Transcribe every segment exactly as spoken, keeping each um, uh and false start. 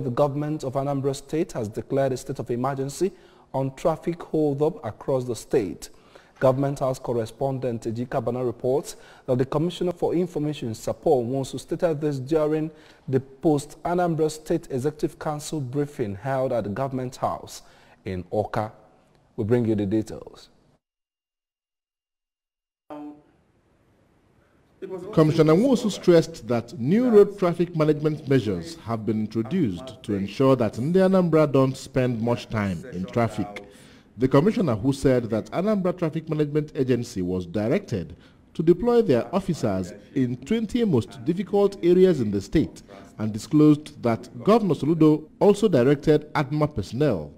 The government of Anambra State has declared a state of emergency on traffic hold-up across the state. Government House correspondent E G Cabana reports that the Commissioner for Information Support wants to state this during the post-Anambra State Executive Council briefing held at the Government House in Oka. We'll bring you the details. Commissioner Nwosu stressed that new road traffic management measures have been introduced to ensure that Ndi Anambra don't spend much time in traffic. The commissioner, who said that Anambra Traffic Management Agency was directed to deploy their officers in twenty most difficult areas in the state, and disclosed that Governor Soludo also directed ATMA personnel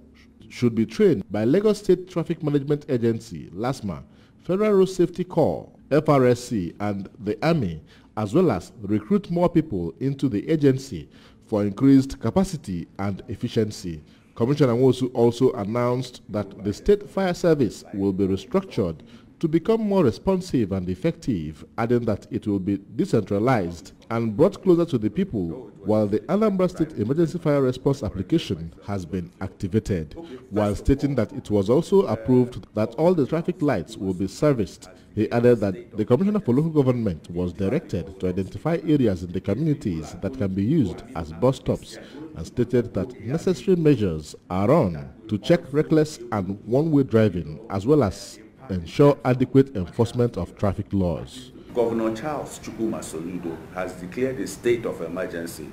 should be trained by Lagos State Traffic Management Agency, LASTMA, Federal Road Safety Corps, F R S C and the Army, as well as recruit more people into the agency for increased capacity and efficiency. Commissioner Nwosu also announced that the State Fire Service will be restructured to become more responsive and effective, adding that it will be decentralized and brought closer to the people, while the Anambra State Emergency Fire Response application has been activated, while stating that it was also approved that all the traffic lights will be serviced. He added that the Commissioner for Local Government was directed to identify areas in the communities that can be used as bus stops, and stated that necessary measures are on to check reckless and one-way driving, as well as ensure adequate enforcement of traffic laws. Governor Charles Chukwuma Soludo has declared a state of emergency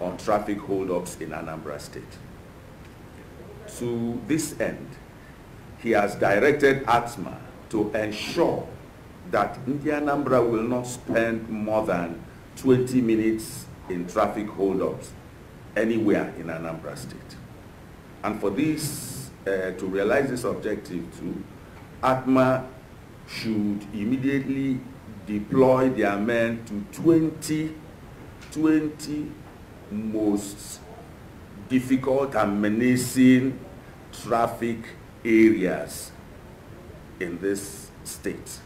on traffic holdups in Anambra State. To this end, he has directed ATMA to ensure that Ndi Anambra will not spend more than twenty minutes in traffic holdups anywhere in Anambra State. And for this, uh, to realize this objective too, ATMA should immediately deploy their men to twenty, twenty most difficult and menacing traffic areas in this state.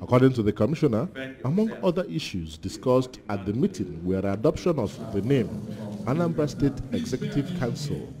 According to the commissioner, among other issues discussed at the meeting were adoption of the name Anambra State Executive Council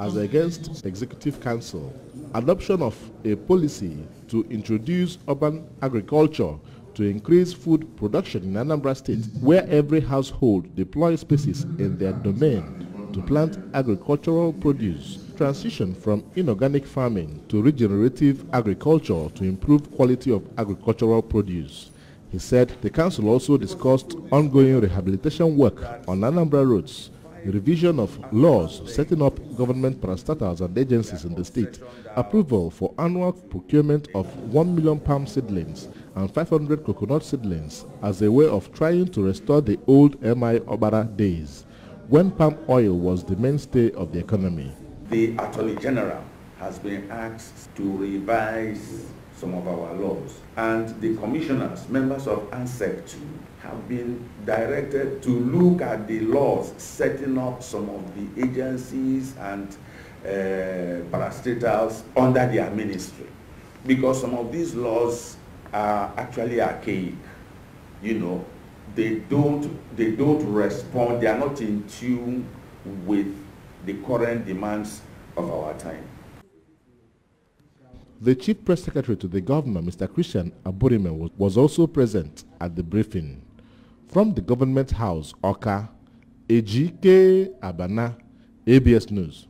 as against Executive Council, adoption of a policy to introduce urban agriculture to increase food production in Anambra State, where every household deploys spaces in their domain to plant agricultural produce, transition from inorganic farming to regenerative agriculture to improve quality of agricultural produce. He said the council also discussed ongoing rehabilitation work on Anambra roads, revision of laws setting up government parastatals and agencies in the state, approval for annual procurement of one million palm seedlings and five hundred coconut seedlings as a way of trying to restore the old M I Obara days, when palm oil was the mainstay of the economy. The Attorney General has been asked to revise some of our laws, and the commissioners, members of ANSEC two, have been directed to look at the laws setting up some of the agencies and uh, parastatals under their ministry, because some of these laws are actually archaic. You know, they don't, they don't respond, they are not in tune with the current demands of our time. The Chief Press Secretary to the Governor, Mister Christian Aburimen, was also present at the briefing. From the Government House, Oka, A G K Abana, A B S News.